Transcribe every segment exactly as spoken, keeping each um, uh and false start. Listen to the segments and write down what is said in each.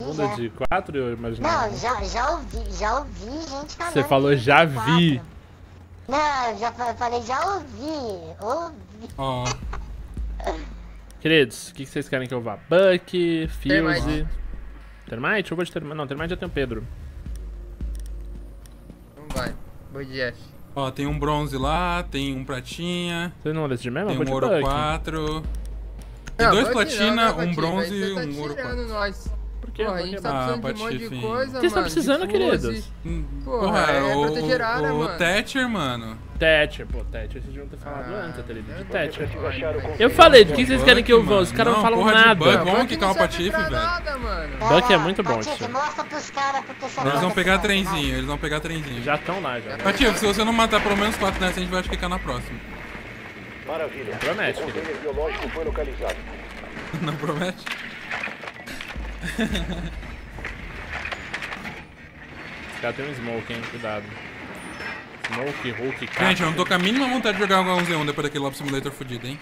Onda de quatro, eu imagino. Não, já, já ouvi, já ouvi gente falando. Você falou já vi. Não, eu já falei, já ouvi. Ouvi. Oh. Queridos, o que vocês querem que eu vá? Buck, Fuse. Thermite? Eu vou de Thermite. Não, Thermite já tem o Pedro. Não vai. Vou de Ash. Ó, tem um bronze lá, tem um pratinha. Vocês não vão decidir mesmo? Tem um ouro quatro. Tem não, dois platina, não, um bronze e tá um ouro quatro. Pô, a gente tá precisando ah, de um monte de coisa, mano. Vocês estão precisando, queridos? Porra, é, é o, proteger a área, o mano. O Thatcher, mano. Thatcher, pô, Thatcher, vocês deviam ter falado ah, antes, tá ligado? De Thatcher. Eu falei, do que vocês querem que eu vá? Os caras não, não falam nada. Vamos quicar o Patife, velho. Buck é muito bom, tio. Eles vão pegar trenzinho, eles vão pegar trenzinho. Já estão lá, já. Patife, se você não matar pelo menos quatro nessa, a gente vai ficar na próxima. Maravilha. Promete, querido. Não promete? Esse cara tem um Smoke, hein? Cuidado. Smoke, Hulk, cara. Gente, eu não tô com a mínima vontade de jogar um Gãozão depois daquele Lob Simulator fudido, hein?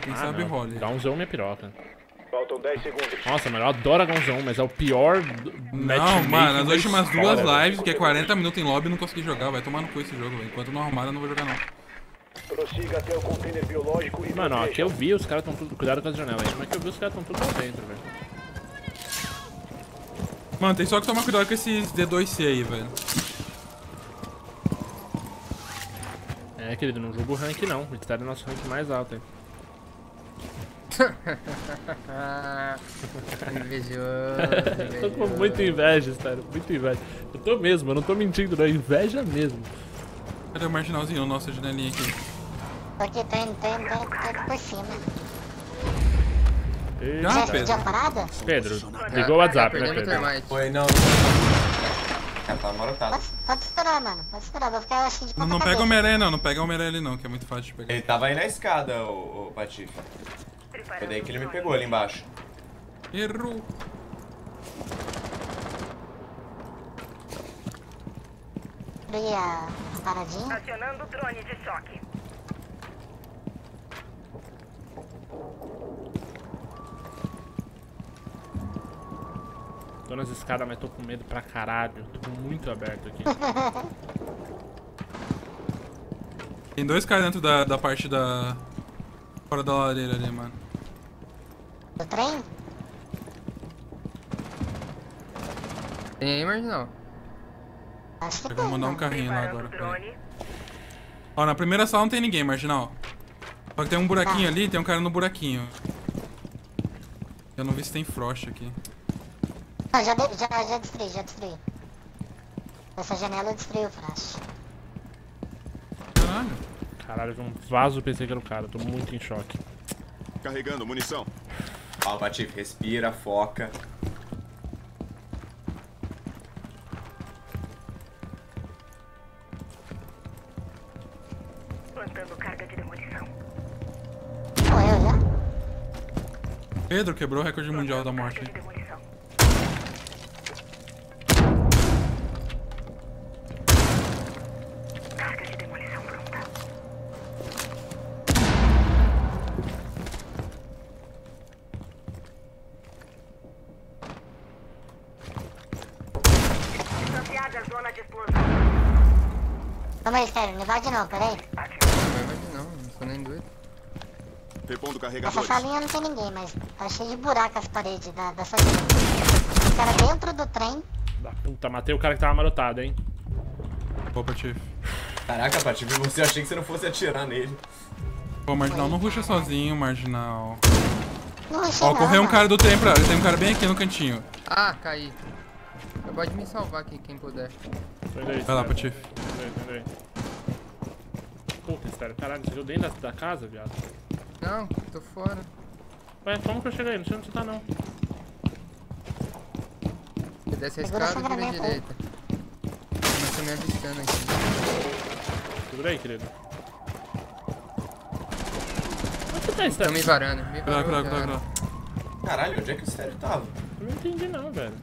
Quem ah, sabe rola. Gãozão é piroca. Faltam dez segundos. Nossa, mano, eu adoro a Gãozão, mas é o pior match. Não, mano, as últimas duas lives, que é quarenta minutos em lobby, eu não consegui jogar. Vai tomar no cu esse jogo, velho. Enquanto não arrumar, eu não vou jogar, não. Prossiga até o container biológico e... Mano, ó, aqui eu vi, os caras estão tudo... Cuidado com as janelas aí. Mas aqui eu vi, os caras estão tudo lá dentro, velho. Mano, tem só que tomar cuidado com esses D dois C aí, velho. É, querido, não julgo o rank, não. O Estário é o nosso rank mais alto, hein. Invejoso, tô com muita inveja, Estário. Muito inveja. Eu tô mesmo, eu não tô mentindo, não. Inveja mesmo. Cadê o marginalzinho, nossa janelinha aqui? Aqui, tô indo, tô indo, tô indo por cima. E... Já, Pedro? Já parada? Pedro, ligou o WhatsApp, né, Pedro? Foi, não. Cara, tá amarotado. Pode estourar, mano. Pode estourar, vou ficar, eu acho que de ponta cabeça. Não pega o Homem-Aranha, não. Não pega o Homem-Aranha ali, não, que é muito fácil de pegar. Ele tava aí na escada, o, o Patife. Foi daí que ele me pegou ali embaixo. Errou. Obrigado. Paradinho. Acionando o drone de choque. Tô nas escadas, mas tô com medo pra caralho. Tô muito aberto aqui. Tem dois caras dentro da, da parte da... Fora da lareira ali, mano. Do trem? Tem aí, Marginal? Eu vou mandar um carrinho lá agora. Ó, na primeira sala não tem ninguém, Marginal. Só que tem um buraquinho ali, tem um cara no buraquinho. Eu não vi se tem Frost aqui. Não, já, já, já destruí, já destruí. Essa janela eu destruí o Frost. Caralho. Caralho, um vaso, pensei que era o cara. Eu tô muito em choque. Carregando munição. Ó, Patife, respira, foca. Pedro quebrou o recorde mundial da morte. Carga de demolição pronta. Distanciada a zona de explosão. Calma aí, Stereo, não invade não, peraí. Não invade não, não sou nem doido. Essa salinha não tem ninguém, mas tá cheio de buraco as paredes da, dessa salinha. O cara dentro do trem. Da puta, matei o cara que tava amarotado, hein. Pô, Patife. Caraca, Patife, você achei que você não fosse atirar nele. Pô, Marginal, não rusha sozinho, Marginal. Não rusha. Ó, correu um cara do trem pra... Tem um cara bem aqui no cantinho. Ah, caí. Eu pode me salvar aqui, quem puder. Vai lá, Patife. Peraí, peraí. Puta, sério, caralho, você viu dentro da, da casa, viado? Não, tô fora. Ué, como que eu cheguei? Não sei onde você tá, não. Eu desce a escada e vira à direita. Mas tô me avistando aqui. Segura aí, querido. Onde você tá, Estário? Tô me varando. Me varando, claro, claro, claro. Caralho, onde é que o Estário tava? Eu não entendi não, velho.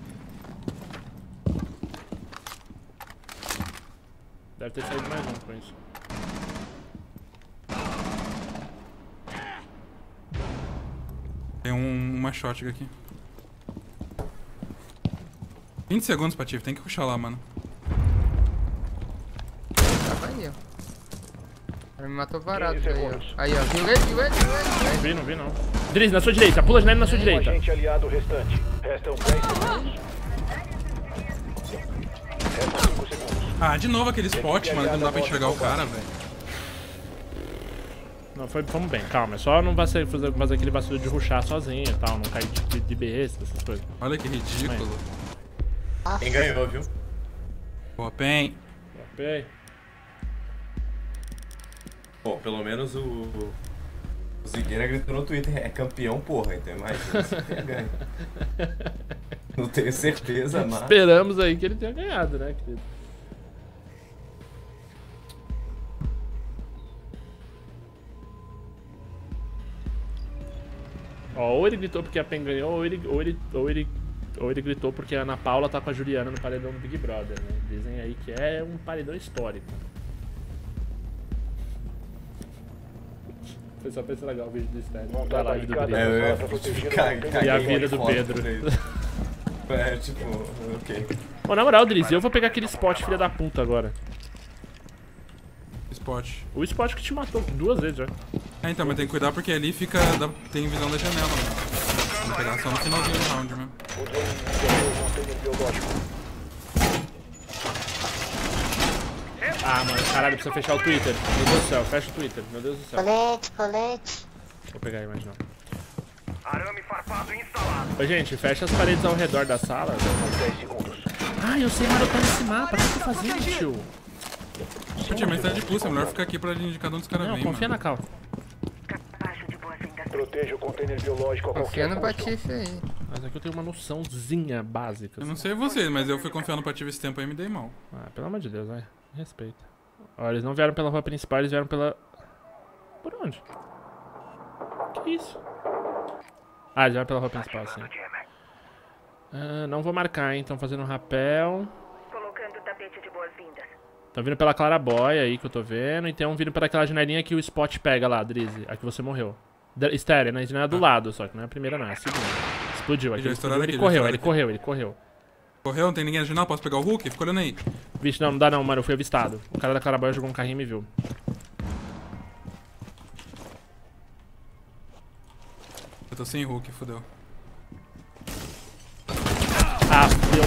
Deve ter saído mais um com isso. Tem um, uma shotgun aqui. vinte segundos, Patife, tem que puxar lá, mano. Tá vazio. Ele me matou barato aí, ó. Aí, ó. Viu ele, viu ele, viu ele. Não vi, não vi, não. Drezzy, na sua direita. Pula a janela na sua direita. Agente aliado restante. Restam dez segundos. Restam cinco segundos. Ah, de novo aquele spot, mano, que não dá pra enxergar o cara, velho. Não, foi, vamos bem, calma. É só não fazer aquele vacilo de rushar sozinho e tal. Não cair de, de besta, essas coisas. Olha que ridículo. Quem ganhou, viu? Boa, Pen. Boa, Pen. Pô, pelo menos o, o Zigueira gritou no Twitter, é campeão, porra, então imagina se ele ganha. Não tenho certeza, mas... Esperamos aí que ele tenha ganhado, né, querido? Ó, ou ele gritou porque a Pen ganhou, ou ele, ou, ele, ou, ele, ou ele gritou porque a Ana Paula tá com a Juliana no paredão do Big Brother, né? Dizem aí que é um paredão histórico. Foi só pra ser legal o vídeo do Estário. Da live do Pedro. É, eu... E a vida do Pedro. É, tipo, ok. Bom, na moral, Drezzy, eu vou pegar aquele spot, filha da puta, agora. Spot. O spot que te matou duas vezes já. É, então, mas tem que cuidar porque ali fica. Da... tem visão da janela, mano. Vou pegar só no finalzinho do round mesmo. Ah, mano, caralho, precisa fechar o Twitter. Meu Deus do céu, fecha o Twitter. Meu Deus do céu. Colete, colete. Vou pegar a imagem, não. Arame farpado instalado. Ô, gente, fecha as paredes ao redor da sala. Ah, eu sei marotar nesse mapa. O que eu tô fazendo, tio? Puta, mas tá de pulso. É melhor ficar aqui pra indicar cada um dos caras vem. Não, confia na calma. Proteja o container biológico a qualquer custo. Confia no Patife aí. Mas aqui eu tenho uma noçãozinha básica. Eu não sei vocês, mas eu fui confiar no Patife esse tempo aí e me dei mal. Ah, pelo amor de Deus, vai. Respeita. Olha, eles não vieram pela rua principal, eles vieram pela... Por onde? Que isso? Ah, eles vieram pela rua principal, sim. Ah, não vou marcar, hein. Estão fazendo um rapel. Estão vindo pela Claraboia aí, que eu tô vendo. E tem um vindo pela aquela janelinha que o spot pega lá, Drezzy. Aqui você morreu. Stereo, né? A janela do lado, só que não é a primeira, não. É a segunda. Explodiu. Aqui, explodiu. Ele correu, ele correu, ele correu. Correu, não tem ninguém na janela, posso pegar o Hulk? Fica olhando aí. Vixe, não, não dá não, mano, eu fui avistado. O cara da Claraboia jogou um carrinho e me viu. Eu tô sem Hulk, fodeu. Ah, fudeu.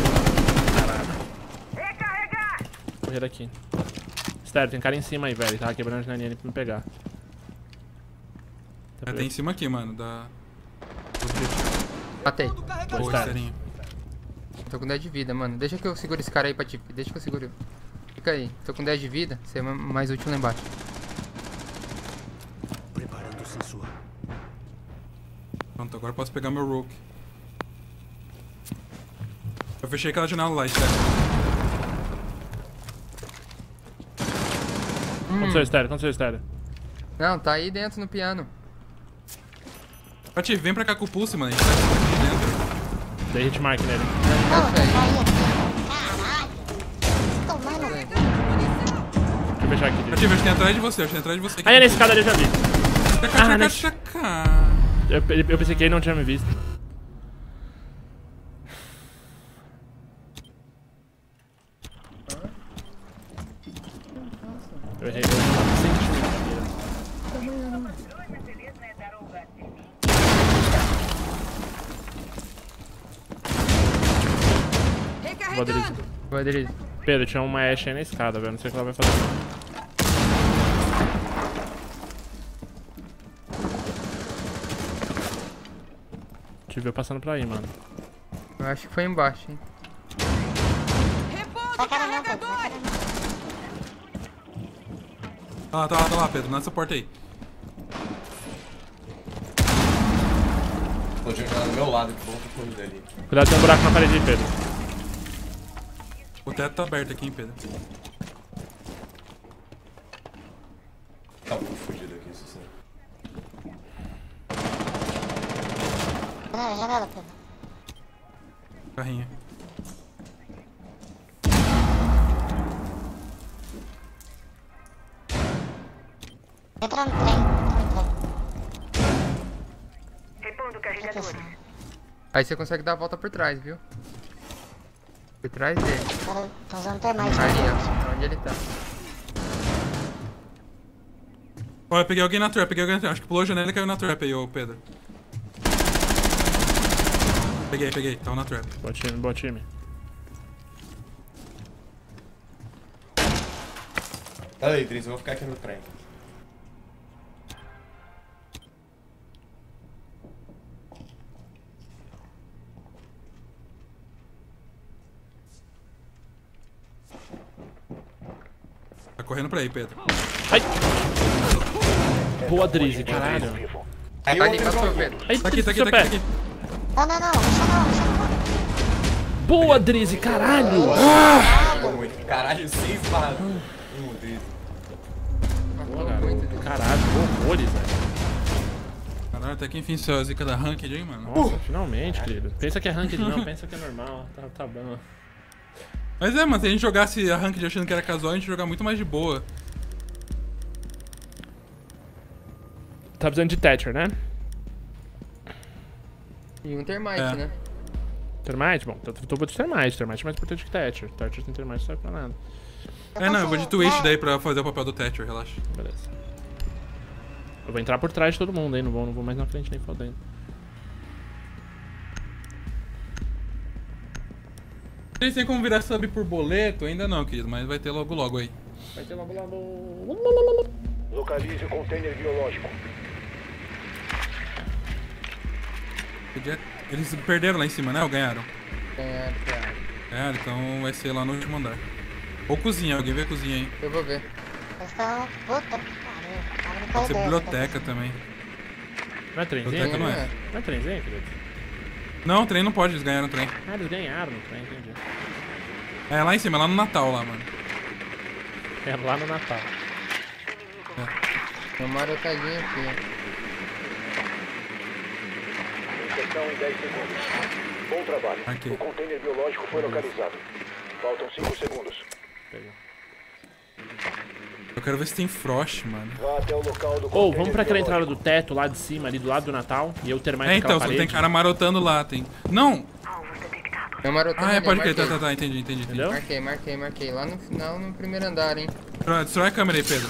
Recarregar! Correr daqui. Sério, tem cara em cima aí, velho. Ele tava quebrando a janelinha ali pra me pegar. Tá é, tem em cima aqui, mano, da... Matei. Boa, Esterinho. Tô com dez de vida, mano. Deixa que eu seguro esse cara aí, Patife. Deixa que eu seguro. Fica aí. Tô com dez de vida. Você é mais útil lá embaixo. Preparando o sensor. Pronto, agora posso pegar meu Rook. Eu fechei aquela janela lá, Estário. Hum. Aconteceu, Estário. Aconteceu, Estário. Não, tá aí dentro no piano. Patife, vem pra cá com o pulse, mano. A gente tá aqui dentro. Dei hitmark nele. Deixa eu fechar aqui. Eu acho que tem atrás de você, eu acho que tem atrás de você. Aí nesse escada ali eu já vi. Chaca, chaca, chaca. Eu pensei que ele não tinha me visto. Eu errei. Badrisa. Pedro, tinha uma Ash aí na escada, velho. Não sei o que ela vai fazer. Te viu passando pra aí, mano. Eu acho que foi embaixo, hein. Reponto, carregador! Tá lá, tá lá, tá lá, Pedro. Nessa porta aí. Tô jogando do meu lado, que volta com ele ali. Cuidado, tem um buraco na parede aí, Pedro. O teto tá aberto aqui, hein, Pedro? Tá muito fugido aqui, isso sim. Não, janela, Pedro. Carrinho. Entra no trem, entra no trem. Repondo carregadores. Aí você consegue dar a volta por trás, viu? Por trás dele. Tá, tá usando Thermite. Aí, ó. Onde ele tá? Ó, oh, eu peguei alguém na trap, peguei alguém na trap. Acho que pulou a janela e caiu na trap aí, ô Pedro. Peguei, peguei. Tava na trap. Bom time, bom time. Tá aí, Drezzy. Eu vou ficar aqui no trem. Correndo pra aí, Pedro. Ai! Boa, Drezzy, caralho. Aí, tá aqui, passou, Pedro. Ai, tá aqui, tá aqui, tá aqui. Não, não, não, deixa não, deixa não. Boa, Drezzy, caralho! Caralho, seis barras. Um, Drezzy. Boa, garoto. Caralho, horrores, velho. Caralho, até que enfim, saiu a zica da ranked, hein, mano? Nossa, finalmente, querido. Pensa que é ranked, não, pensa que é normal. Tá, tá bom. Mas é, mano, se a gente jogasse a ranked achando que era casual, a gente ia jogar muito mais de boa. Tá precisando de Thatcher, né? E um Thermite, é. né? Thermite? Bom, eu tô botando Thermite. Thermite é mais importante que Thatcher. Thatcher sem Thermite não serve pra nada. Eu é, não, eu vou de Twitch daí pra fazer o papel do Thatcher, relaxa. Beleza. Eu vou entrar por trás de todo mundo aí, não vou, não vou mais na frente nem fodendo. Vocês têm como virar sub por boleto? Ainda não, querido, mas vai ter logo logo aí. Vai ter logo logo. Localize o container biológico. Eles perderam lá em cima, né? Ou ganharam? Ganharam, ganharam. Ganharam, então vai ser lá no último andar. Ou cozinha, alguém vê a cozinha aí. Eu vou ver. Pode ser biblioteca também. Não é trenzinho? Biblioteca não é. Não é trenzinho, querido? Não, o trem não pode, eles ganharam o trem. Ah, eles ganharam o trem, entendi. É, lá em cima, é lá no Natal, lá, mano. É, lá no Natal. É. Tomaram o tadinho aqui. Inserção em dez segundos. Bom trabalho. Aqui. O container biológico foi localizado. Faltam cinco segundos. Pegou. Eu quero ver se tem Frost, mano. Ou oh, vamos pra aquela entrada do teto lá de cima, ali do lado do Natal, e eu ter mais. É, então, só tem cara marotando lá, tem. Não! É marotando. Ah, é, pode crer, tá, tá, tá, entendi, entendi. entendi. Marquei, marquei, marquei. Lá no final, no primeiro andar, hein. Destrói a câmera aí, Pedro.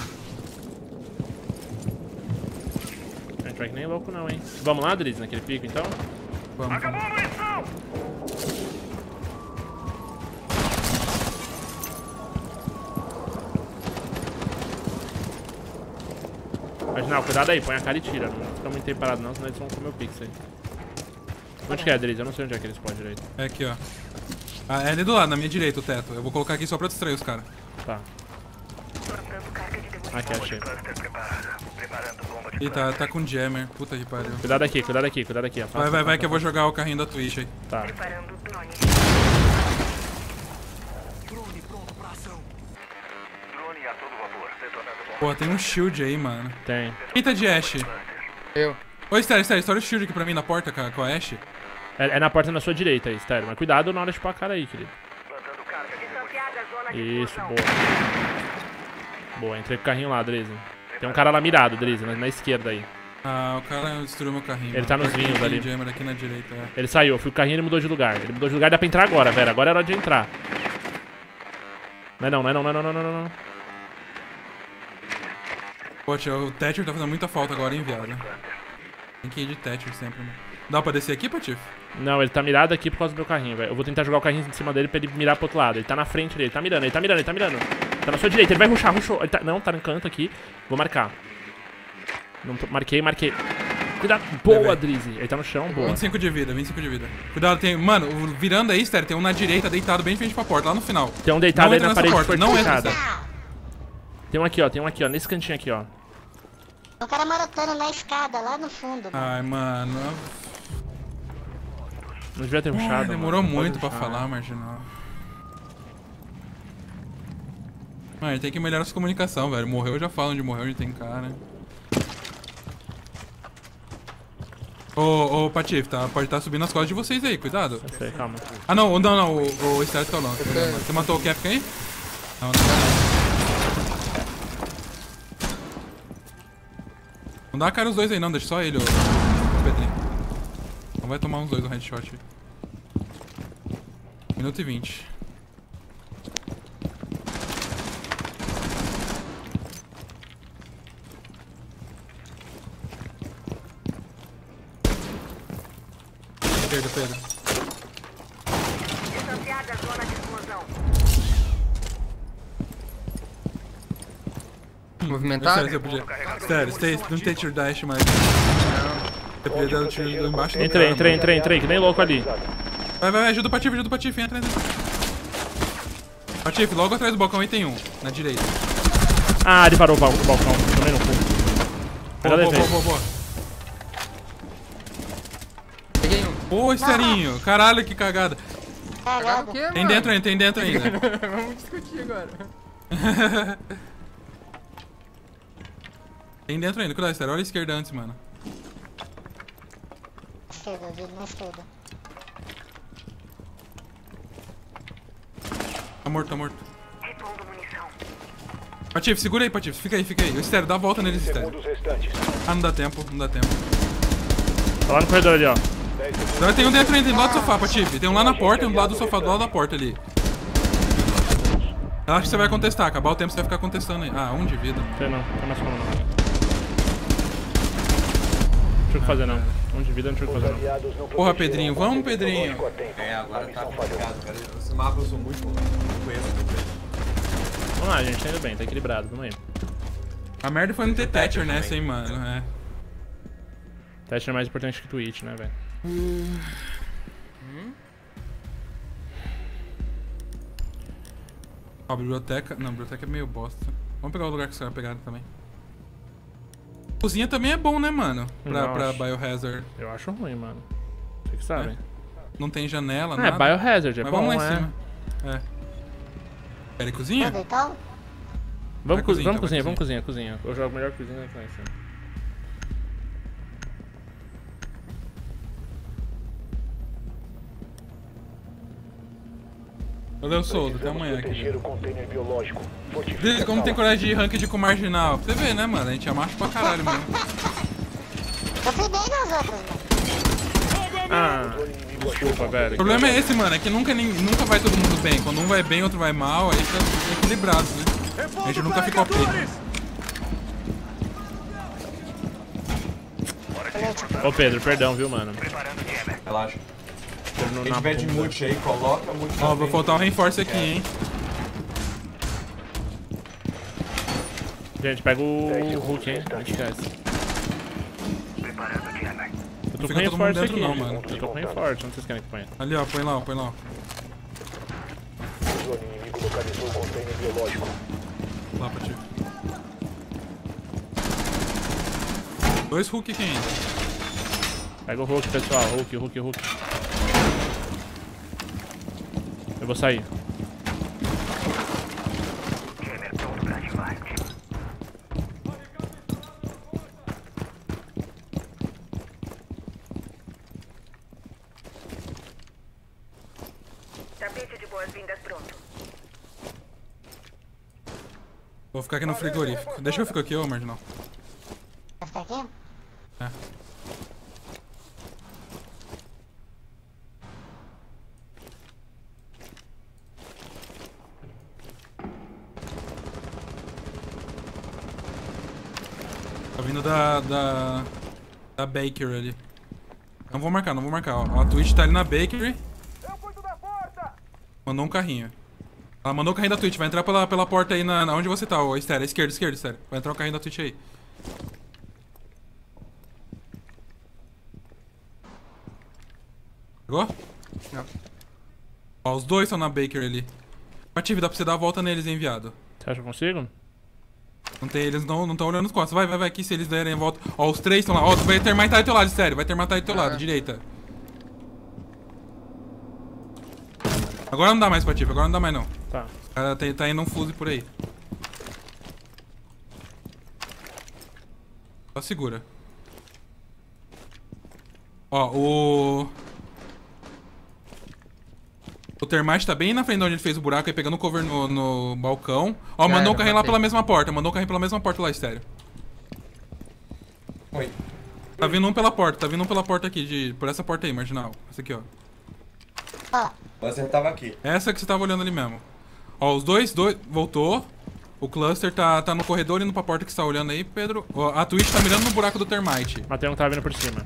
Não é track nem louco, não, hein. Vamos lá, Drezzy, naquele pico, então? Vamos. Acabou a munição! Marginal, cuidado aí, põe a cara e tira. Não fica muito tempo parado não, senão eles vão comer o pix aí. Onde que é, Drezzy? Eu não sei onde é que eles podem direito. É aqui, ó. Ah, é ali do lado, na minha direita o teto. Eu vou colocar aqui só pra distrair os caras. Tá. Aqui, achei. Ih, tá, tá com jammer. Puta que pariu. Cuidado aqui, cuidado aqui, cuidado aqui. Afasta, vai, vai, vai que eu vou jogar o carrinho da Twitch aí. Tá. Pô, tem um shield aí, mano. Tem. Quem tá de Ash? Eu. Ô, Estário, Estário, estoura o shield aqui pra mim na porta com a Ash. É, é na porta na sua direita aí, Estário. Mas cuidado na hora de pôr a cara aí, querido. Isso, boa. Boa, entrei com o carrinho lá, Drezzy. Tem um cara lá mirado, Drezzy, na, na esquerda aí. Ah, o cara destruiu meu carrinho. Ele mano. tá nos vinhos ali. Aqui na direita, é. Ele saiu, eu fui o carrinho e ele mudou de lugar. Ele mudou de lugar, dá pra entrar agora, velho. Agora é hora de entrar. Não é não, não é não, não é não, não, não, não. não. Pô, tio, o Thatcher tá fazendo muita falta agora, hein, viado? Né? Tem que ir de Thatcher sempre, mano. Dá pra descer aqui, Patife? Não, ele tá mirado aqui por causa do meu carrinho, velho. Eu vou tentar jogar o carrinho em cima dele pra ele mirar pro outro lado. Ele tá na frente dele, ele tá mirando, ele tá mirando, ele tá mirando. Tá na sua direita, ele vai rushar, rushou. Ele tá... Não, tá no canto aqui. Vou marcar. Não tô... Marquei, marquei. Cuidado. Boa, é, Drezzy. Ele tá no chão, boa. vinte e cinco de vida, vinte e cinco de vida. Cuidado, tem... Mano, virando aí, Stereo, tem um na direita deitado bem de frente pra porta, lá no final. Tem um deitado não aí na parede porta, não entra. Tem um aqui, ó, tem um aqui, ó, nesse cantinho aqui, ó. O cara marotando na escada, lá no fundo. Ai, mano. Não devia ter rushado. Demorou mano. muito pra rushar. falar, Marginal. Mano, tem que melhorar essa comunicação, velho. Morreu, já fala onde morreu, onde tem cara. Ô, ô, Patife, tá? Pode estar tá subindo nas costas de vocês aí, cuidado. Eu sei, calma. Ah, não, não, não, o, o Estário tá lá. Você matou o Kefka aí? Não, não. Não dá a cara os dois aí não, deixa só ele, ô Pedrinho. Não vai tomar uns dois no headshot. Minuto e vinte. esquerda, Pedro. Distanciada a zona de explosão. Movimentar? Sério, stay, não tem tiro da Ash mais. Não. Eu podia dar o tiro embaixo do cara. Entrei, entrei, entrei, que nem louco ali. Vai, vai, vai, ajuda o Patife, ajuda o Patife, entra, entra. Patife, logo atrás do balcão aí tem um, na direita. Ah, ele parou o balcão, também não foi. Boa, boa, boa, boa, boa. Peguei um. Boa, Estarinho, caralho, que cagada. Cagada o quê, mano? Tem dentro ainda, tem dentro ainda. Vamos discutir agora. Tem dentro ainda, cuidado, Stereo. Olha a esquerda antes, mano. Esquerda, vira na esquerda. Tá morto, tá morto. Patife, segura aí, Patife. Fica aí, fica aí. O Stereo, dá a volta neles, Stereo. Ah, não dá tempo, não dá tempo. Tá lá no corredor ali, ó. Não, tem um dentro ainda, do lado do sofá, Patife. Tem um lá na porta e um do lado do sofá, do lado da porta ali. Eu acho que você vai contestar. Acabar o tempo, você vai ficar contestando aí. Ah, um de vida. Tem não, tem mais como não. Não tinha o que fazer não. Um de vida não tinha o que fazer não. Porra, Pedrinho, vamos, Pedrinho! É, agora tá complicado, cara. Esse mapa eu sou muito bom. Vamos lá, gente, tá indo bem, tá equilibrado, vamos aí. A merda foi não ter Thatcher nessa, hein, mano. É. Thatcher é mais importante que Twitch, né, velho? Hum? Ó, biblioteca. Não, biblioteca é meio bosta. Vamos pegar o lugar que os caras pegaram também. Cozinha também é bom, né, mano? Pra, pra Biohazard. Eu acho ruim, mano. Você que sabe. É. Não tem janela, não. É, Biohazard, é mas bom, vamos lá é. Em cima. É. Querem cozinha? Vamos, co vamos cozinha, vamos cozinha, vamos cozinha, cozinha. Eu jogo melhor cozinha que lá em cima. Valeu, Sousa. Até amanhã aqui. Drezzy, como tem coragem de ir ranked com marginal? Você vê, né, mano? A gente é macho pra caralho mesmo. Eu fui bem nos outros, mano. Ah, desculpa, velho. O problema é esse, mano. É que nunca, nunca vai todo mundo bem. Quando um vai bem, outro vai mal. Aí fica equilibrado, né? A gente nunca fica O P. Ô, Pedro, perdão, viu, mano? Relaxa. Quem tiver de mute aí, coloca mute. Ó, vou faltar um reinforce aqui, hein. Gente, pega o Hulk, hein. Eu tô com reinforce aqui, não, mano. Eu tô com reinforce, onde vocês querem que ponha? Ali, ó, põe lá, põe lá. Lá pra ti. Dois Hulk aqui ainda. Pega o Hulk, pessoal. Hulk, Hulk, Hulk. Eu vou sair. Tapete de boas-vindas pronto. Vou ficar aqui no frigorífico. Deixa eu ficar aqui, ô Marginal. Vai ficar aqui? É. Vindo da, da, da Bakery ali. Não vou marcar, não vou marcar. Ó, a Twitch tá ali na Bakery. Mandou um carrinho. Ela mandou o carrinho da Twitch. Vai entrar pela, pela porta aí na, na onde você tá, ô Estário. Esquerda, esquerda, Estário. Vai entrar o carrinho da Twitch aí. Pegou? Não. Ó, os dois estão na Bakery ali. Patife, dá pra você dar a volta neles, hein, viado. Você acha que eu consigo? Não tem, eles não estão olhando os costas. Vai, vai, vai, aqui se eles derem a volta. Ó, os três estão lá. Ó, vai ter matar do teu lado, sério. Vai ter matar do teu lado, direita. Agora não dá mais, Patife. Agora não dá mais, não. Tá. O cara tá, tá indo um fuse por aí. Só segura. Ó, o... O Thermite tá bem na frente de onde ele fez o buraco aí, pegando o cover no, no balcão. Ó, cara, mandou o carrinho lá pela mesma porta, mandou o carrinho pela mesma porta lá, Stereo. Oi. Tá vindo um pela porta, tá vindo um pela porta aqui, de, por essa porta aí, Marginal. Essa aqui, ó. Ah. Você tava aqui. Essa que você tava olhando ali mesmo. Ó, os dois, dois, voltou. O cluster tá, tá no corredor, indo pra porta que você tá olhando aí, Pedro. Ó, a Twitch tá mirando no buraco do Thermite. Matei um que tava vindo por cima.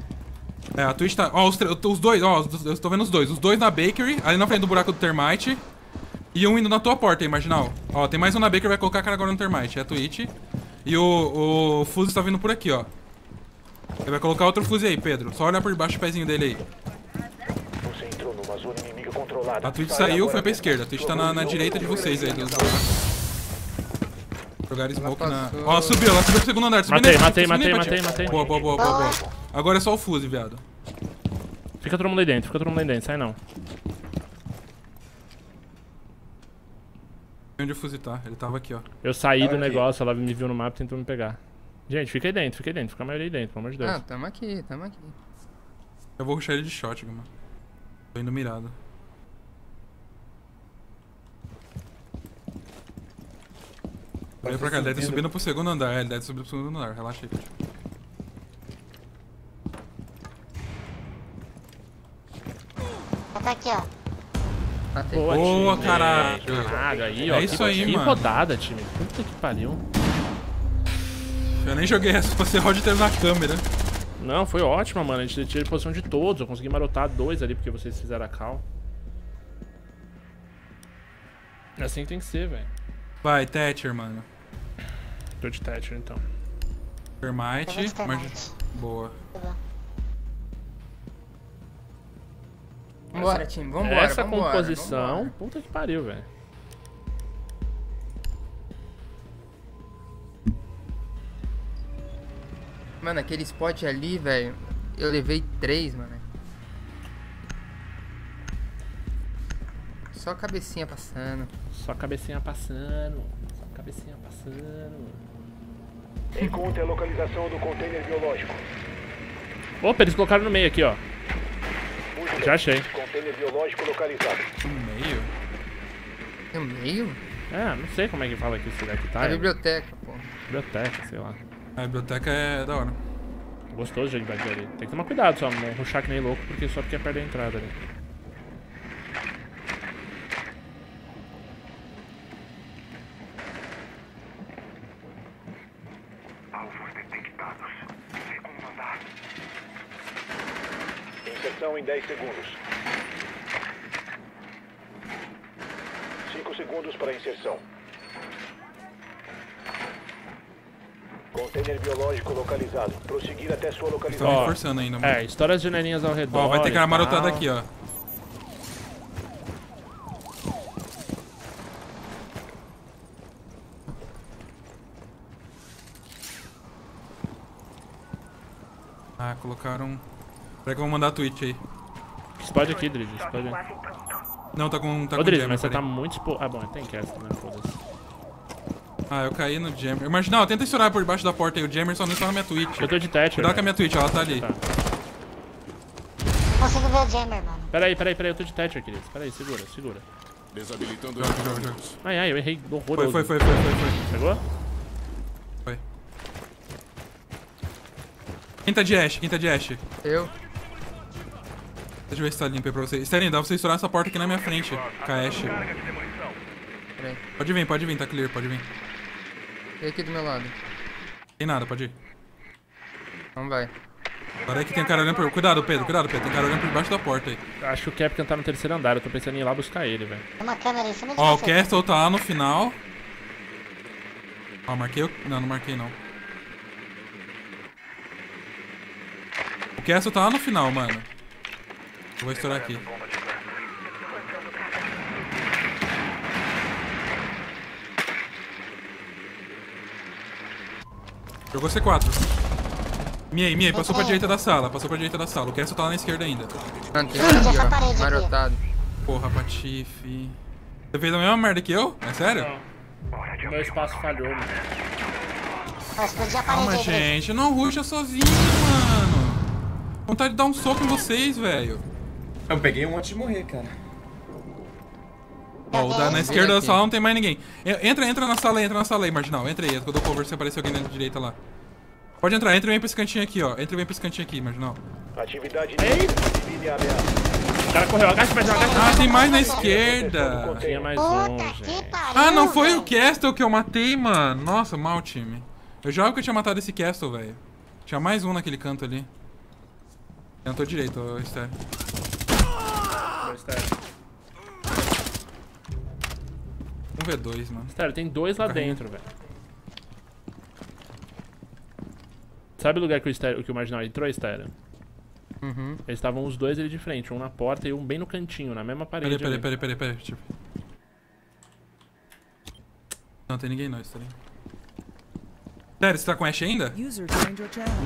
É, a Twitch tá... Ó, os, os dois, ó, eu tô vendo os dois. Os dois na Bakery, ali na frente do buraco do Thermite. E um indo na tua porta aí, Marginal. Ó, tem mais um na Bakery, vai colocar a cara agora no Thermite. É a Twitch. E o, o Fuse tá vindo por aqui, ó. Ele vai colocar outro Fuse aí, Pedro. Só olhar por baixo do pezinho dele aí. Você entrou numa zona inimiga controlada. A Twitch saiu, foi pra esquerda. A Twitch tá na, na direita de vocês aí. Jogaram Smoke na... Ó, subiu, ela subiu pro segundo andar. Subiu matei, nele, matei, matei, matei, matei. Boa, boa, boa, boa, boa. Agora é só o Fuse, viado. Fica todo mundo aí dentro, fica todo mundo aí dentro, sai não. Onde o Fuse tá? Ele tava aqui, ó. Eu saí tava do aqui. Negócio, ela me viu no mapa e tentou me pegar. Gente, fica aí dentro, fica aí dentro, fica a maioria aí dentro, pelo amor de Deus. Ah, tamo aqui, tamo aqui. Eu vou rushar ele de shotgun, mano. Tô indo mirado. Olha pra cá, ele deve ter subindo pro segundo andar, é, ele deve ter subindo pro segundo andar, relaxa aí. Tá aqui, ó. Boa, boa time, caralho. Caralho aí, ó. É isso que, aí, que mano. Que rodada, time. Puta que pariu. Eu nem joguei essa, passei o round inteiro na câmera. Não, foi ótima, mano. A gente tirou a posição de todos. Eu consegui marotar dois ali porque vocês fizeram a call. É assim que tem que ser, velho. Vai, Thatcher, mano. Tô de Thatcher, então. Thermite. Mas... Boa. Vambora, time, vambora. Essa vambora, composição. Vambora. Puta que pariu, velho. Mano, aquele spot ali, velho. Eu levei três, mano. Só cabecinha passando. Só cabecinha passando. Só cabecinha passando. Encontre a localização do container biológico. Opa, eles colocaram no meio aqui, ó. Já achei. Container biológico localizado. No meio? No meio? É, não sei como é que fala aqui, se daqui tá. É biblioteca, pô. Biblioteca, sei lá. A biblioteca é da hora. Gostoso de invadir ali. Tem que tomar cuidado só, não rushar que nem louco, porque só porque é perto da entrada ali. Em dez segundos. cinco segundos para inserção. Container biológico localizado. Prosseguir até sua localização. Estão reforçando ainda, mano. É, estoura as janelinhas ao redor. Ó, vai ter que cara marotada aqui, ó. Ah, colocaram. Será que eu vou mandar a Twitch aí? Explode aqui, Drizzy, explode aí. Não, tá com... Tá ô, Drizzy, mas você tá muito expo... Ah, bom, tem Kefka também, foda-se. Ah, eu caí no Jammer. Imagina, tenta estourar por debaixo da porta aí, o Jammer só não está na minha Twitch. Eu tô de Thatcher. Cuidado com a minha Twitch, ó, ela tá ali. Tá. Não consigo ver o Jammer, mano. Peraí, peraí, peraí, eu tô de Thatcher, querido. Peraí, segura, segura. Desabilitando... Joga, joga, joga. Ai, ai, eu errei horroroso. Foi, foi, foi, foi, foi, foi. Pegou? Foi. Quem tá de Ash? Quem tá de Ash? Eu. Deixa eu ver se tá limpo aí pra vocês. Stereo, dá pra você estourar essa porta aqui na minha frente, Cash. Pode vir, pode vir, tá clear, pode vir. E aqui do meu lado? Tem nada, pode ir. Vamos vai. Agora é que tem cara olhando por... Cuidado, Pedro, cuidado, Pedro. Tem cara olhando por baixo da porta aí. Acho que o Captain tá no terceiro andar, eu tô pensando em ir lá buscar ele, velho. Uma câmera em cima de ó, você. Ó, o Castle tá lá no final. Ó, marquei o... Não, não marquei não. O Castle tá lá no final, mano. Eu vou estourar aqui. Jogou C quatro. Miei, Miei, passou pra direita da sala, passou pra direita da sala. O Castle tá lá na esquerda ainda. Marotado. Porra, Patife. Você fez a mesma merda que eu? É sério? Não. Meu espaço falhou, mano. Calma, gente, não rusha sozinho, mano. Vontade de dar um soco em vocês, velho. Eu peguei um antes de morrer, cara. Ó, oh, o da na esquerda da sala não tem mais ninguém. Entra, entra na sala aí, entra na sala aí, Marginal. Entra aí, eu dou cover se aparecer alguém da direita lá. Pode entrar, entra bem pra esse cantinho aqui, ó. Entra bem pra esse cantinho aqui, Marginal. Atividade de... O cara correu, agacha, mas não agacha. Ah, tem mais na esquerda. Tinha mais um, gente. Ah, não foi o Castle que eu matei, mano. Nossa, mal time. Eu já que eu tinha matado esse Castle, velho. Tinha mais um naquele canto ali. Tentou direito, o Estário. um vê dois, mano. Estário, tem dois lá dentro, velho. Sabe o lugar que o, Estário, que o Marginal entrou, Estário? Uhum. Eles estavam os dois ali de frente, um na porta e um bem no cantinho, na mesma parede. Peraí, peraí, peraí, peraí, peraí. Não tem ninguém não, Estário. Sério, você tá com Ash ainda?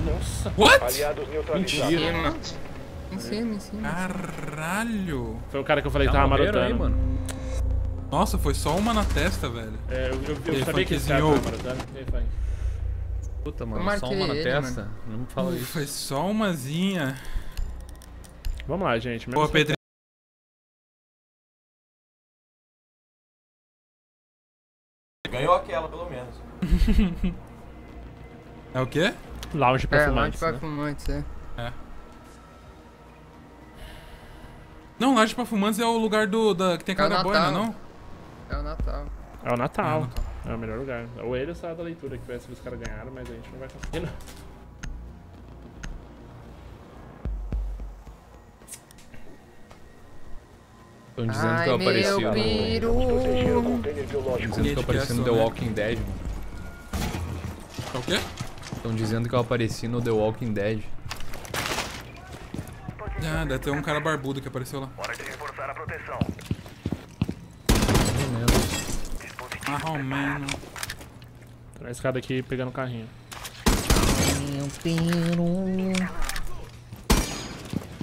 Nossa! What? Mentira, mano. Em cima, em cima. Caralho! Foi o cara que eu falei que tava marotando. Mano. Nossa, foi só uma na testa, velho. É, eu, eu, eu, eu sabia que esse cara tava marotando. Puta, mano, só uma na ele, testa? Mano. Não me fala uh, isso. Foi só umazinha. Vamos lá, gente. Pô, Pedro. Ganhou aquela, pelo menos. É o quê? Lounge perfumantes, é, lounge perfumantes, né? é. é. Não, lounge perfumantes é o lugar do da, que tem Claraboia, não? É o Natal. É o Natal. É o, Natal. É o melhor lugar. Ou ele ou saiu da leitura, que parece que os caras ganharam, mas a gente não vai conseguir, não. Estão dizendo Ai, que eu apareci no... Estão dizendo que eu apareci no The Walking Dead, mano. É o quê? Estão dizendo que eu apareci no The Walking Dead. Ah, deve ter um cara barbudo que apareceu lá. Hora de reforçar a proteção. Marrom, mano. Tô na escada aqui pegando o carrinho. Meu Pedro.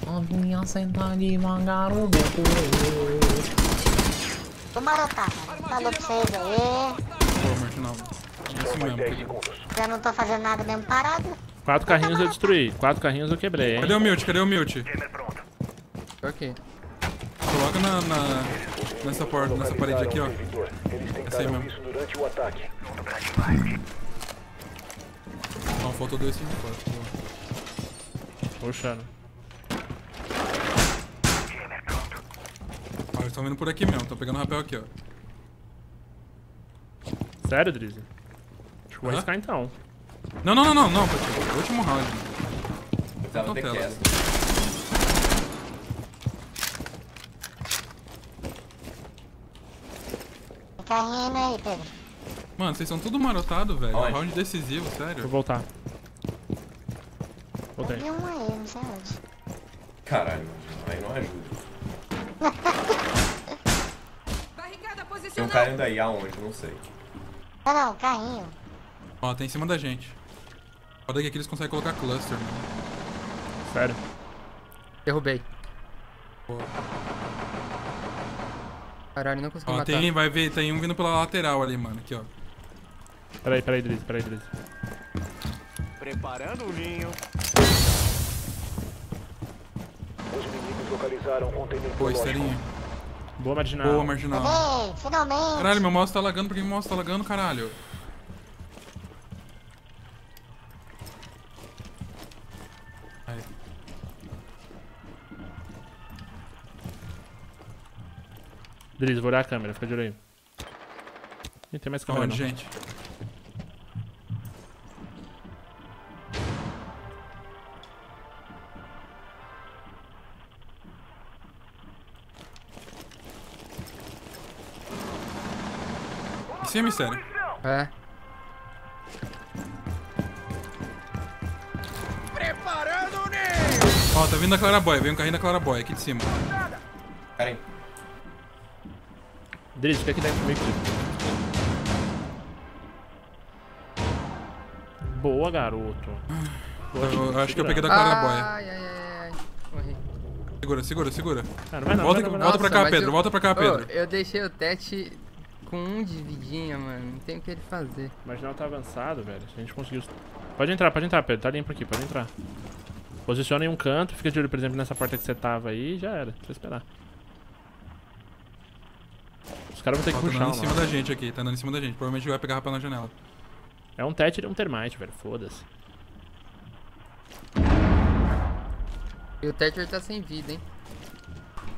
A minha sentada devagar, o meu Pedro. Vou marotar. Falou pra vocês aí. Pô, Marginal. Eu não tô fazendo nada mesmo parado. Quatro carrinhos eu destruí, quatro carrinhos eu quebrei, hein? Cadê o Mute? Cadê o Mute? Tô aqui. Coloca na, na, nessa, porta, nessa parede aqui, ó. Essa aí mesmo. Não, faltou dois, cinco, quatro. Puxando. Ó, eles estão vindo por aqui mesmo, estão pegando o rapel aqui, ó. Sério, Drezzy? Vou arriscar então. Não, não, não, não, não, Patife. Último round. Então tela. Tá rindo aí, Pedro. Mano, vocês são tudo marotado, velho. É um round decisivo, sério. Vou voltar. Voltei. Eu vi um aí, não sei onde. Caralho, aí não ajuda. Barricada posicionada. Tem um cara ainda aí, aonde? Não sei. Não, não, carrinho. Ó, tem em cima da gente. Foda que aqui eles conseguem colocar cluster, mano. Sério? Derrubei. Porra. Caralho, não consegui ó, matar. Ó, tem, vai ver, tem um vindo pela lateral ali, mano. Aqui, ó. Peraí, peraí, Drezzy, peraí, Drezzy. Preparando o ninho. Os meninos localizaram o contenedor. Pô, Esterinho. Boa, Marginal. Boa, Marginal. Ei, finalmente. Caralho, meu mouse tá lagando. Por que meu mouse tá lagando, caralho? Drezzy, vou olhar a câmera, fica de olho aí. Ih, tem mais câmera não. Gente. Isso é mistério. É. Preparando o ninho! Ó, tá vindo a Claraboia, vem um carrinho da Claraboia aqui de cima. Pera aí. Drezzy, fica aqui dentro comigo. Boa, garoto. Boa, eu, eu acho que eu peguei da Claraboia. Ai, ai, ai, ai. Morri. Segura, segura, segura. Ah, não vai não, volta vai não, volta pra cá, Pedro. Eu... Volta pra cá, Pedro. Oh, eu deixei o Thatcher com um de vidinha, mano. Não tem o que ele fazer. Mas não tá avançado, velho. Se a gente conseguiu... Pode entrar, pode entrar, Pedro. Tá limpo aqui, pode entrar. Posiciona em um canto. Fica de olho, por exemplo, nessa porta que você tava aí. Já era. Deixa eu esperar. Os caras vão ter que puxar, mano. Tá andando em cima da gente aqui, tá andando em cima da gente. Provavelmente vai pegar rapaz na janela. É um Thatcher e um Thermite, velho. Foda-se. E o Thatcher tá sem vida, hein?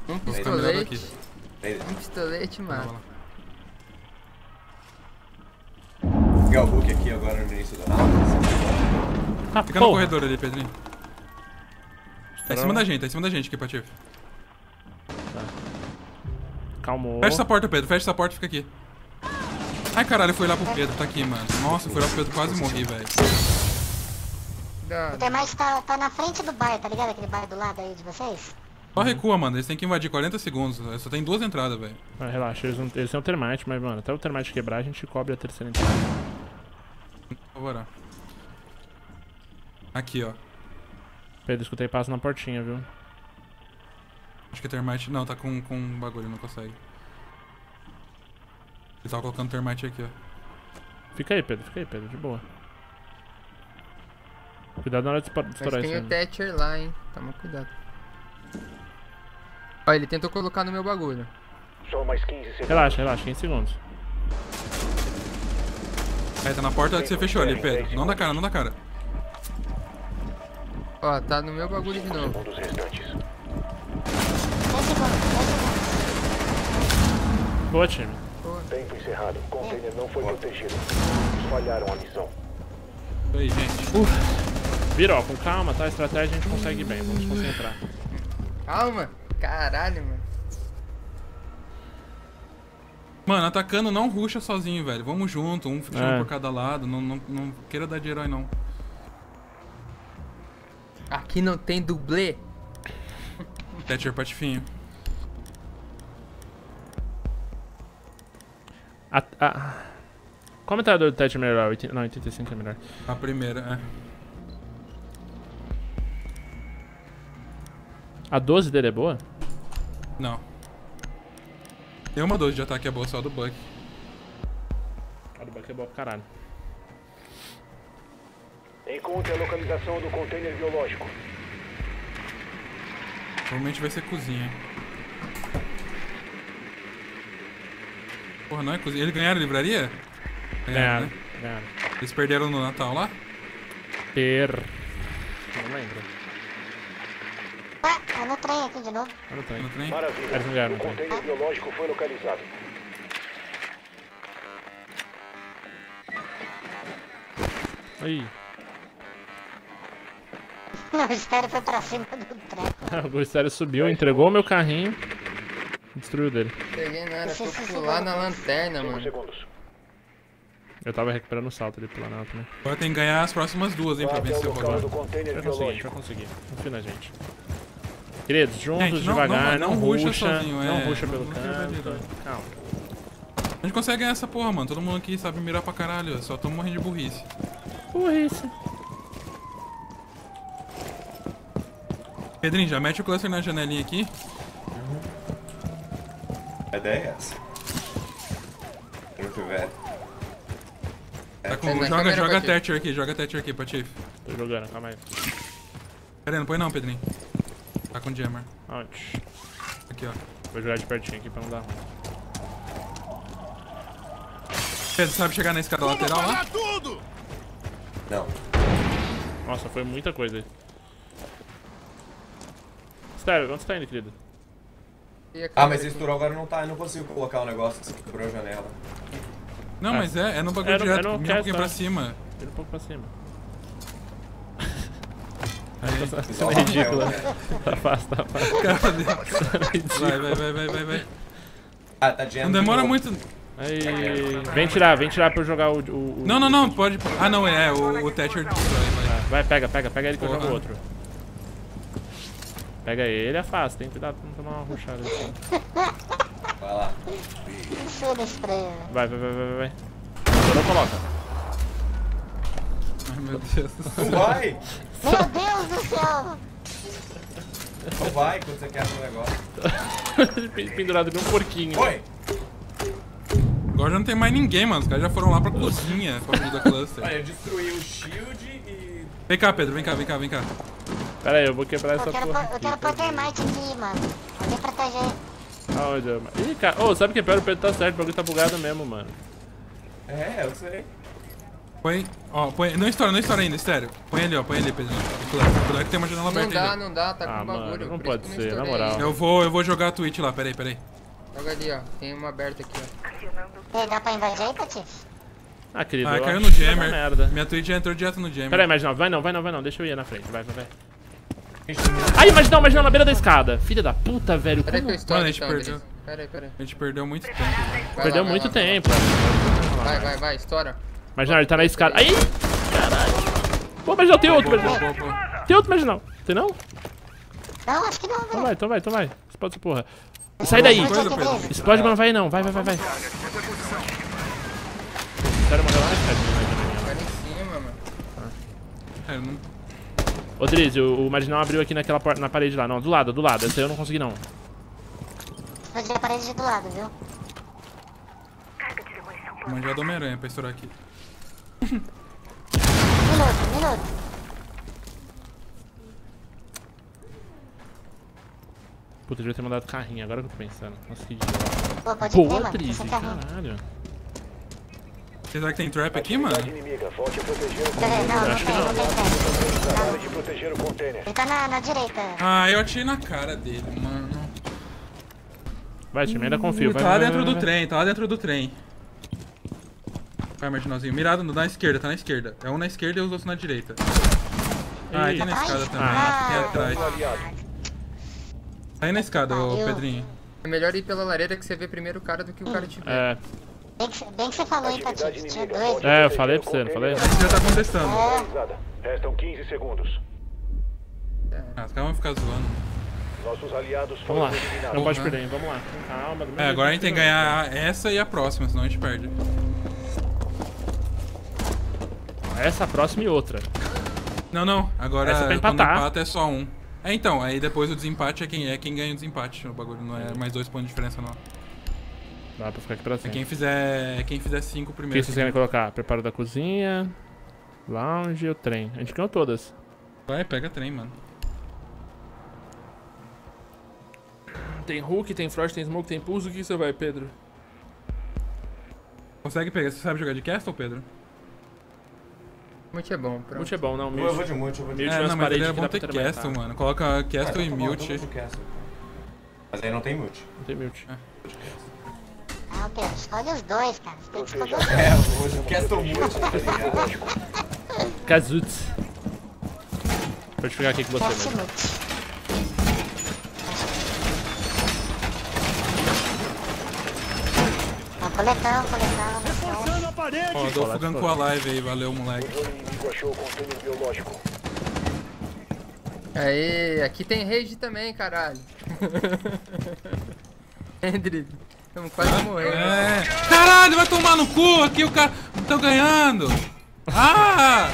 Um pistolete. Um pistolete, mano. Vou pegar o Hulk aqui agora no início da nave. Fica no corredor ali, Pedrinho. Tá em cima da gente, tá em cima da gente aqui, Patife. Tá. Calmou. Fecha essa porta, Pedro. Fecha essa porta e fica aqui. Ai, caralho, foi lá pro Pedro. Tá aqui, mano. Nossa, foi lá pro Pedro. Quase morri, velho. O Thermite tá, tá na frente do bar, tá ligado? Aquele bar do lado aí de vocês. Só recua, mano. Eles têm que invadir quarenta segundos. Só tem duas entradas, velho. Ah, relaxa. Eles, não, eles têm o Thermite, mas, mano, até o Thermite quebrar, a gente cobre a terceira entrada. Bora. Aqui, ó. Pedro, escutei passo na portinha, viu? Acho que é Thermite... Não, tá com, com um bagulho, não consegue. Ele tava colocando Thermite aqui, ó. Fica aí, Pedro. Fica aí, Pedro. De boa. Cuidado na hora de estourar isso. Mas tem o Thatcher lá, hein. Toma cuidado. Ó, ele tentou colocar no meu bagulho. Só mais quinze segundos. Relaxa, relaxa. quinze segundos. É, tá na porta que você fechou ali, Pedro. Não dá cara, não dá cara. Ó, tá no meu bagulho de novo. Boa, time. Tempo encerrado. O container não foi protegido. Falharam a missão. Aí, gente. Uh. Virou, com calma, tá? A estratégia a gente consegue bem. Vamos concentrar. Calma. Caralho, mano. Mano, atacando não rusha sozinho, velho. Vamos junto, um fica é. por cada lado. Não, não, não queira dar de herói, não. Aqui não tem dublê. Thatcher, Patifinho. A, a... Qual a metralhadora do Thatcher é melhor? Não, oitenta e cinco é melhor. A primeira, é. A doze dele é boa? Não. Tem uma doze de ataque é boa, só a do Buck. A do Buck é boa pra caralho. Encontre a localização do container biológico. Provavelmente vai ser cozinha. Porra, não é cozinha. Eles ganharam a livraria? Ganharam, ganharam, né? ganharam. Eles perderam no Natal lá? Per... Não lembro. Ah, é no trem aqui de novo. É no trem. É no trem. Maravilha. Eles ganharam, o container ah. biológico foi localizado. Aí. Não, o Estário foi pra cima do trem. O Estário subiu, entregou o meu carrinho. Destruiu o dele. Peguei nada, tô pular na lanterna, mano. Eu tava recuperando o salto ali pular na lanterna. Agora tem que ganhar as próximas duas, hein, pra vencer o bagulho. Vai conseguir, vai conseguir. Confia na gente. Queridos, juntos, gente, não, devagar, não, não, não rusha, rusha sozinho, é. Não rusha pelo não, canto. Não, calma. A gente consegue ganhar essa porra, mano. Todo mundo aqui sabe mirar pra caralho, só tô morrendo de burrice. Burrice. Pedrinho, já mete o cluster na janelinha aqui. A ideia é essa. Muito velho. Tá com... Joga, joga, joga a Thatcher aqui, joga a Thatcher aqui, Patife. Tô jogando, calma aí. Pera aí, não põe não, Pedrinho. Tá com o jammer. Onde? Aqui, ó. Vou jogar de pertinho aqui pra não dar ruim. Pedro, sabe chegar na escada Vamos lateral lá? Tudo! Não. Nossa, foi muita coisa aí. Sério, onde você tá indo, querido? Ah, mas esse turão agora não tá, eu não consigo colocar o negócio que você quebrou a janela. Não, ah. mas é, é no bagulho é, direto, é no, mira um pouquinho pra cima. Mira um pouco pra cima. Isso é ridículo. Tá fácil, tá fácil. Vai, vai, vai, vai, vai, vai. Ah, tá de Não demora muito. Aí. Vem tirar, vem tirar pra eu jogar o... o, o não, não, não, o... pode... Ah, não, é, o, o Thatcher... Ah, vai, pega, pega, pega ele que Porra. eu jogo o outro. Pega ele e afasta, tem que cuidar pra não tomar uma rushada aqui. Vai lá. Vai, vai, vai, vai, vai. Agora coloca. Ai meu Deus do céu. Vai! Meu Deus do céu! Só vai quando você quer o negócio. Pendurado de um porquinho. Oi! Agora já não tem mais ninguém, mano. Os caras já foram lá pra cozinha pra ajudar a cluster. Olha, eu destruí o shield e... Vem cá, Pedro, vem cá, vem cá, vem cá. Pera aí, eu vou quebrar eu essa porra aqui. Eu quero pôr o Thermite aqui, mano. Vem proteger. Aonde, mano? Ih, cara. Ô, sabe que pera, o Pedro tá certo, o bagulho tá bugado mesmo, mano. É, eu sei. Põe, ó, põe. Não estoura, não estoura ainda, sério. Põe ali, ó, põe ali, Pedro. Cuidado que tem uma janela aberta ainda. Não dá, não dá, tá com bagulho. Não pode ser, na moral. Eu vou, eu vou jogar a Twitch lá, pera aí, pera aí. Joga ali, ó. Tem uma aberta aqui, ó. Ei, dá pra invadir aí, Patife? Ah, querido, ah, caiu no jammer. Merda. Minha Twitch já entrou direto no jammer. Pera aí, Marginal, vai não, vai não, vai não. Deixa eu ir na frente, vai, vai, vai. Ai, mas não, mas não, na beira da escada. Filha da puta, velho. Peraí, que eu estou. Mano, a gente perdeu. Peraí, peraí. A gente perdeu muito tempo. Vai perdeu lá, muito vai tempo. Lá. Vai, vai, vai, estoura. Marginal, ele tá na escada. Aí! Caralho. Pô, Marginal, tem outro, Marginal. Tem outro, Marginal. Tem não? Não, acho que não, velho. Então vai, então vai, então vai. Explode essa porra. Sai daí. Explode, mano, vai aí não. Vai, vai, vai, vai. Quero mandar lá na escada. Vai lá em cima, mano. É, eu não. Ô, Drezzy, o, o Marginal abriu aqui naquela na parede lá. Não, do lado, do lado. Essa eu não consegui, não. Vou abrir a parede do lado, viu? O Marginal do Homem-Aranha pra estourar aqui. Minuto, minuto. Puta, eu devia ter mandado carrinho. Agora que eu tô pensando. Nossa, que idiota. Pô, pode Boa, ter, Drezzy, caralho. Será que tem trap aqui, mano? Não, não, acho que não. não tem, Ele tá na, na direita. Ah, eu atirei na cara dele, mano. Vai, time, ainda confio. Vai, tá lá vai, dentro vai, vai, do vai. trem, tá lá dentro do trem. Vai, Marginalzinho. Mirado na esquerda, tá na esquerda. É um na esquerda e os outros na direita. Ah, aí tem na escada também. Ah, tem atrás. Tá aí na escada, ô Pedrinho. É melhor ir pela lareira que você vê primeiro o cara do que o cara te vê. É. Bem que, bem que você falou, hein, Patife, tinha dois. É, eu falei pra você, não falei? Você já tá contestando. É. Restam quinze segundos. Ah, os caras vão ficar zoando. Nossos aliados foram eliminados. Vamos lá, não pode perder, hein, vamos lá. Calma, do meu. É, agora a gente tem que ganhar essa e a próxima, senão a gente perde. Essa, a próxima e outra. Não, não, agora essa pra empatar. Quando empata é só um. É, então, aí depois o desempate é quem, é quem ganha o desempate. O bagulho não é mais dois pontos de diferença, não. Dá pra ficar aqui pra cima. É quem fizer, quem fizer cinco primeiro. O que vocês querem colocar? Preparo da cozinha, lounge e o trem. A gente ganhou todas. Vai, pega trem, mano. Tem Hulk, tem Frost, tem Smoke, tem Pulso. O que você vai, Pedro? Consegue pegar? Você sabe jogar de Castle, Pedro? Mute é bom, pronto. Mute é bom, não. Mute. Eu vou de Mute, eu vou de Mute. É, não, mas ele é bom ter Castle, mano. Coloca Castle e Mute. Mas aí não tem Mute. Não tem Mute. É. Não, Pedro, escolhe os dois, cara. Você tem que escolher os dois. É, hoje eu quero muito. Kazuts. Pode pegar aqui com você, Cast mano. Ó, coletão, coletão, coletão. Ó, Adolfo gankou a live aí, valeu, moleque. Aê, aqui tem rage também, caralho. Hendrick. Estamos quase ah, morrendo. É. Caralho, vai tomar no cu aqui, o cara. Não tô ganhando. Ah!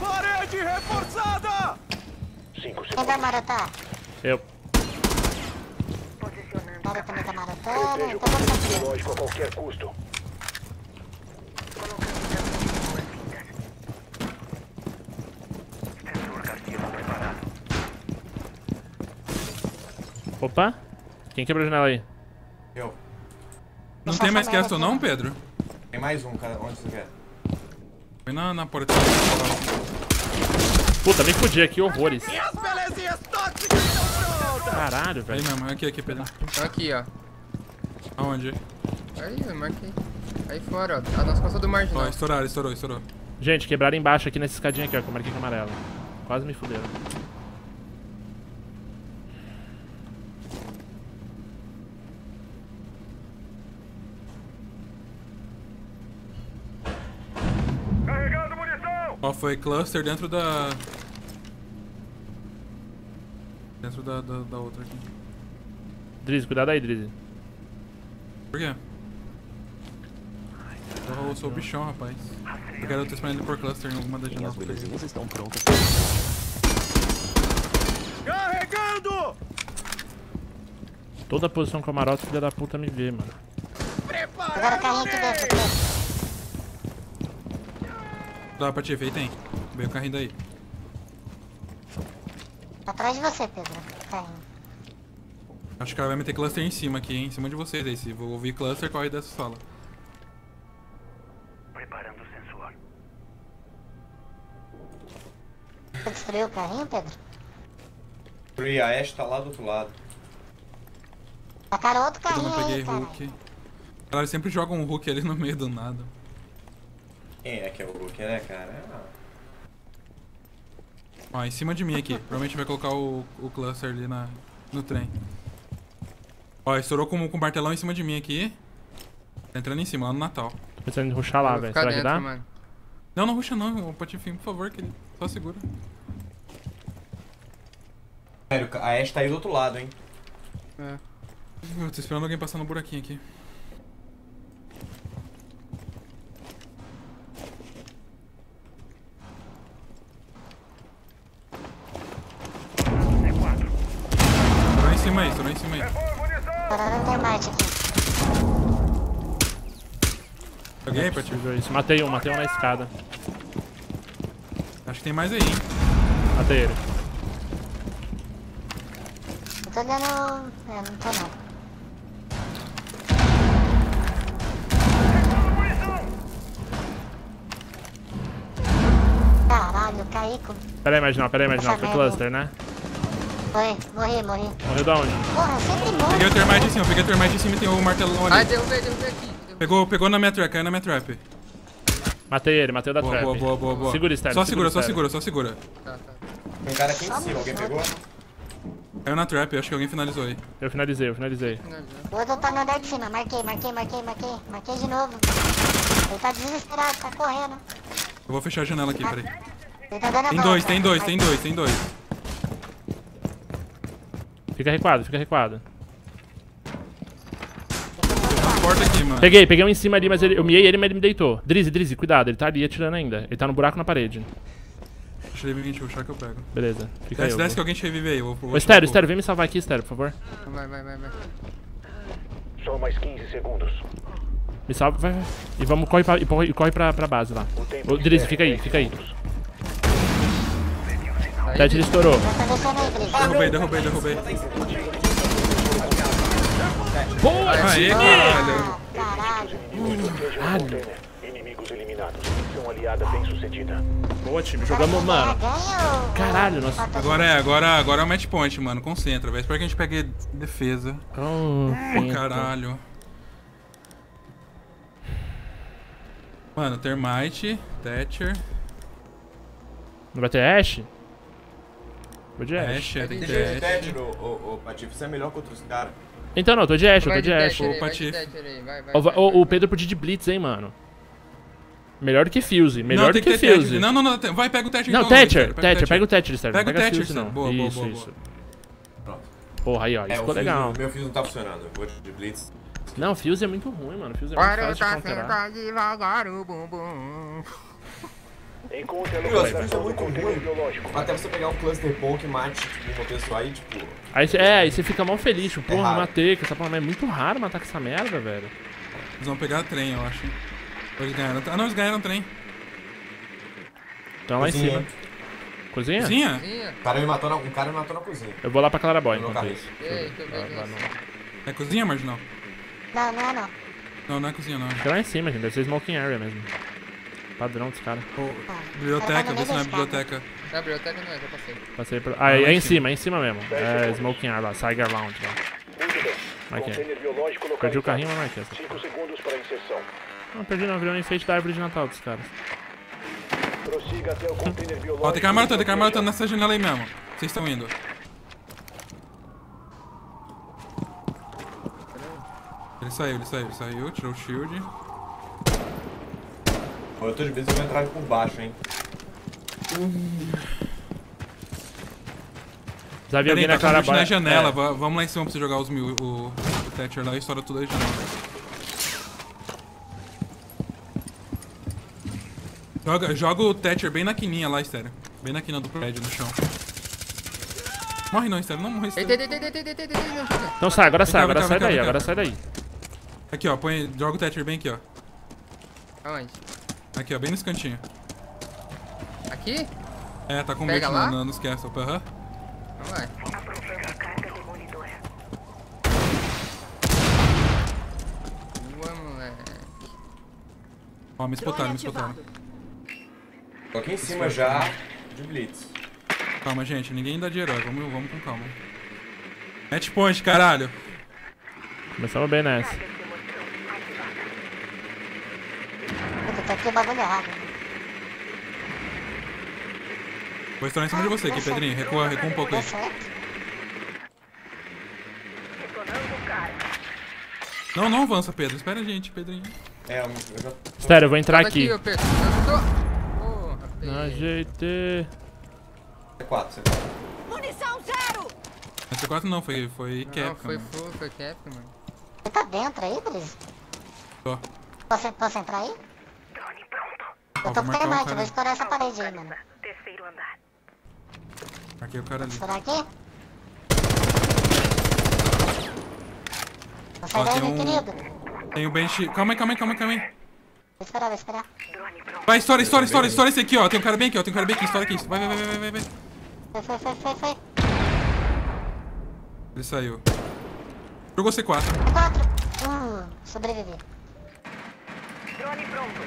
Parede reforçada! cinco segundos. Quem vai marotar? Eu. O cara também tá marotando. Então vamos lógico a qualquer custo. Opa, quem quebrou a janela aí? Eu. Não tem mais Castle não, Pedro? Tem mais um, cara. Onde você quer? Foi na, na porta. Puta, me fudi aqui, horrores. Caralho, velho. Aí mesmo, aqui, aqui, Pedro. Aqui, ó. Aonde? Aí, eu marquei. Aí fora, ó. A nossa costa do Marginal. Ó, estouraram, estourou, estourou. Gente, quebraram embaixo aqui nessa escadinha aqui, ó, que eu marquei com amarelo. Quase me fuderam. Ó, foi cluster dentro da... Dentro da, da, da outra aqui. Drezzy, cuidado aí, Drezzy. Por quê? Ai, eu sou o bichão, rapaz. Eu quero ter expandido por cluster em alguma das janelas. Vocês estão prontos. Carregando! Toda a posição com a marota, filha da puta, me vê, mano. Agora tá muito dentro. Dá pra te ver, tem. Veio o carrinho daí. Atrás de você, Pedro. Carrinho. Acho que o cara vai meter cluster em cima aqui, hein? Em cima de vocês aí. Se vou ouvir cluster, corre dessa sala. Preparando o sensor. Você destruiu o carrinho, Pedro? Destruí, a Ash tá lá do outro lado. Tacaram outro carrinho. Eu não peguei aí, Hulk. Cara, eles sempre jogam um Hulk ali no meio do nada. Quem é que é o Hulk, né, cara? Ó, em cima de mim aqui. Provavelmente vai colocar o, o cluster ali na, no trem. Ó, estourou com o martelão em cima de mim aqui. Tá entrando em cima, lá no Natal. Pensando em rushar lá, velho. Será que dá? Mano. Não, não rusha não, Patife, por favor, que ele só segura. Sério, a Ash tá aí do outro lado, hein? É. Eu tô esperando alguém passar no buraquinho aqui. Estou em cima aí, estou em cima aí. Parando Thermite aqui. Joguei, Patife. Matei um, matei um na escada. Acho que tem mais aí, hein? Matei ele. Eu tô dando... É, não tô não. Caralho, caí com... Pera aí, Marginal, pera aí, Marginal. Foi cluster, né? Morri, morri, morri. Morreu da onde? Porra, sempre morre. Peguei o Thermite em cima, peguei o Thermite em cima e tem o martelão ali. Ai, derrubei, derrubei aqui. Derrubei. Pegou, pegou na minha trap, caiu na minha trap. Matei ele, matei o da boa, trap. Boa, boa, boa, boa. Segura, Estário. Só segura, só segura, só segura. Tá, tá. Tem um cara aqui em cima, alguém pegou? Caiu na trap, acho que alguém finalizou aí. Eu finalizei, eu finalizei. O outro tá no andar de cima, marquei, marquei, marquei, marquei. Marquei de novo. Ele tá desesperado, tá correndo. Eu vou fechar a janela aqui, peraí. Ele tá dando a volta. Tem dois, tem dois, tem dois, tem dois. Fica recuado, fica recuado. Porta aqui, mano. Peguei, peguei um em cima ali, mas ele, eu miei ele, mas ele me deitou. Drezzy, Drezzy, cuidado, ele tá ali atirando ainda. Ele tá no buraco na parede. Deixa ele vir te puxar que eu pego. Beleza, fica desce, aí. Desce que alguém te revive aí. Eu vou, ô, Stereo, Stereo, vem me salvar aqui, Stereo, por favor. Vai, vai, vai, vai. Só mais quinze segundos. Me salva, vai, vai. E vamos, corre pra, e corre pra, pra base lá. Ô, Drezzy, fica aí, fica aí. Thatcher estourou. Derrubei, derrubei, derrubei. Boa, aê, caralho. Caralho. Inimigos eliminados. Missão aliada bem sucedida. Boa, time. Jogamos, mano. Caralho, nossa. Agora é, agora, agora é o match point, mano. Concentra, velho. Espero que a gente pegue defesa. Oh, hum, caralho. Mano, Thermite, Thatcher. Não vai ter Ash? Tô de Ash. Tem que ter Thatcher, ô Patife, você é melhor que outros caras. Então não, tô de Ash, eu tô de Ash. Ô, Patife. O Pedro podia de Blitz, hein, mano. Melhor do que Fuse, melhor do que Fuse. Não, não, não, vai, pega o Thatcher. Não, Thatcher, Thatcher, pega o Thatcher, Sérgio. Pega o Thatcher, não. Boa, boa, boa. Pronto. Porra, aí, ó, isso ficou legal. Meu Fuse não tá funcionando, eu vou de Blitz. Não, Fuse é muito ruim, mano. Fuse é muito fácil de controlar. Agora tá sentado devagar o bumbum. Encontre a localização do conteúdo biológico. Até você pegar um cluster bom que mate uma pessoa aí, tipo... Aí cê, é, aí você fica mal feliz, tipo, porra, é matei com essa porra, mas é muito raro matar com essa merda, velho. Eles vão pegar trem, eu acho. Eles ganharam... Ah, não, eles ganharam trem. Então lá em cima. Cozinha? Cozinha? Cozinha. O cara me matou na, um cara me matou na cozinha. Eu vou lá pra Claraboia enquanto isso. Ei, tô bem, lá, lá no... É cozinha, Marginal? Não, não é não. Não, não é cozinha, não. É lá em cima, gente. Deve ser smoking area mesmo. Padrão dos caras. Oh, biblioteca, vê se não é biblioteca. Não, biblioteca não é, já passei. Passei por... Ah, é, é em cima, é em cima mesmo. É smoking ar lá, Tiger Lounge lá. Muito bem. Marquei. Perdi o carrinho, mas marquei essa. cinco segundos para inserção. Não, perdi não, virou um enfeite da árvore de Natal dos caras. Prossiga até o container biológico. Ó, tem cara maratona, tem cara maratona nessa janela aí mesmo. Vocês estão indo. Ele saiu, ele saiu, ele saiu, tirou o shield. Eu tô de vez, eu vou entrar por baixo, hein. Já vi alguém na Claraboia na janela, é. Vamos lá em cima pra você jogar os mil, o, o Thatcher lá e estoura tudo a janela. Joga, joga o Thatcher bem na quininha lá, Stereo. Bem na quina do prédio, no chão. Morre não, Stereo, não morre, Stereo. Então sai, agora sai, agora sai daí, agora sai daí. Aqui ó, põe, joga o Thatcher bem aqui ó. Aonde? Aqui, ó, bem nesse cantinho. Aqui? É, tá com medo no, no, nos Castle, aham. Uhum. Não vai. Boa, moleque. Ó, me espotaram, me espotaram. Tô aqui em cima já, de Blitz. Calma, gente, ninguém dá de herói, vamos, vamos com calma. Match point, caralho. Começamos bem nessa. Tá aqui o bagulho errado. Vou estourar em cima de você aqui, Pedrinho. Recua, recua um pouco aí. Não, não avança, Pedro. Espera a gente, Pedrinho. É, eu já... Sério, eu vou entrar aqui. aqui. Eu tô... oh, ajeitei. C quatro, C quatro. Munição zero! Não, C quatro não, foi, foi Kefka. Não, foi full, foi Kefka, mano. Você tá dentro aí, Drezzy? Tô. Posso, posso entrar aí? Drone pronto. Eu tô com o Thermite, eu vou estourar essa parede aí, mano. Terceiro andar. Aqui é o cara ali. Estourar aqui? Sai daí, meu querido. Tem o bench. Calma aí, calma aí, calma aí, calma aí. Vou esperar, vou esperar. Vai, estoura, estoura, estoura, estoura esse aqui, ó. Tem um cara bem aqui, ó. Tem um cara bem aqui, estoura aqui. Vai, vai, vai, vai, vai. Foi, foi, foi, foi, foi. Ele saiu. Jogou C quatro. C quatro. Hum, sobrevivi. Drone pronto.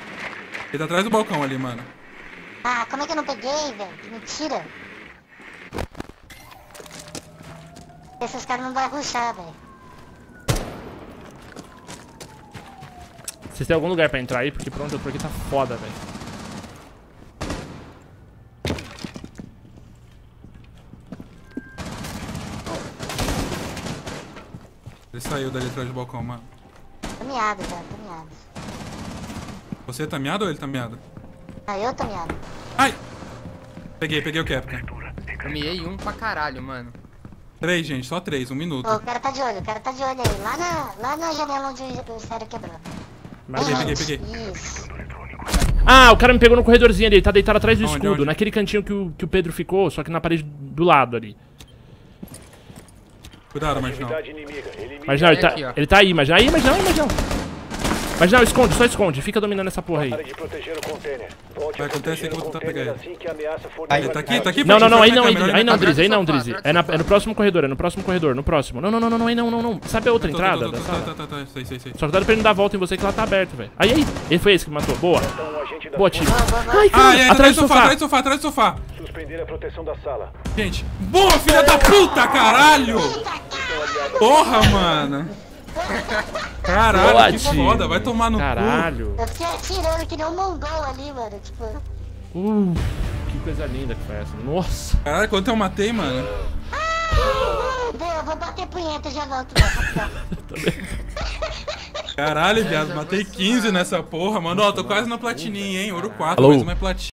Ele tá atrás do balcão ali, mano. Ah, como é que eu não peguei, velho? Que mentira. Esses caras não vão rushar, velho. Vocês têm algum lugar pra entrar aí? Porque pronto, porque tá foda, velho. Ele saiu dali atrás do balcão, mano. Tô miado, velho, tô miado. Você tá miado ou ele tá miado? Ah, eu tô miado. Ai! Peguei, peguei o Captain. Eu miei um pra caralho, mano. Três, gente, só três, um minuto. Ô, o cara tá de olho, o cara tá de olho aí. Lá na, lá na janela onde o Stereo quebrou. Peguei, peguei, peguei. Ah, o cara me pegou no corredorzinho ali, ele tá deitado atrás do onde, escudo, onde? Naquele cantinho que o, que o Pedro ficou, só que na parede do lado ali. Cuidado, Marginal. Marginal, ele tá, é ele tá aí, Marginal. Aí, Marginal, aí, Marginal. Marginal, esconde, só esconde, fica dominando essa porra aí. Vai, acontece aí que eu vou tentar pegar ele. Aí, ele tá aqui, tá aqui? Não, não, não, aí não, aí não, Drezzy, aí não, Drezzy. É no próximo corredor, é no próximo corredor, no próximo. Não, não, não, não, aí não, não, não. Sabe a outra entrada? Tá, tá, tá, sei, sei, sei. Só cuidado pra ele não dar volta em você que lá tá aberto, velho. Aí, aí, ele foi esse que matou, boa. Boa, time. Ai, cara, atrás do sofá, atrás do sofá, atrás do sofá. Suspender a proteção da sala. Gente, boa, filha da puta, caralho! Porra, mano. Caralho, boa, que foda, vai tomar no caralho. Cu. Eu fiquei atirando que nem um mongol ali, mano, tipo... Uh, que coisa linda que foi essa, nossa. Caralho, quanto eu matei, mano. Ah, deu, eu vou bater punheta, já volto. Caralho, viado, matei quinze nessa porra, mano. Ó, tô quase na platininha, hein, ouro quatro, mais uma é platina.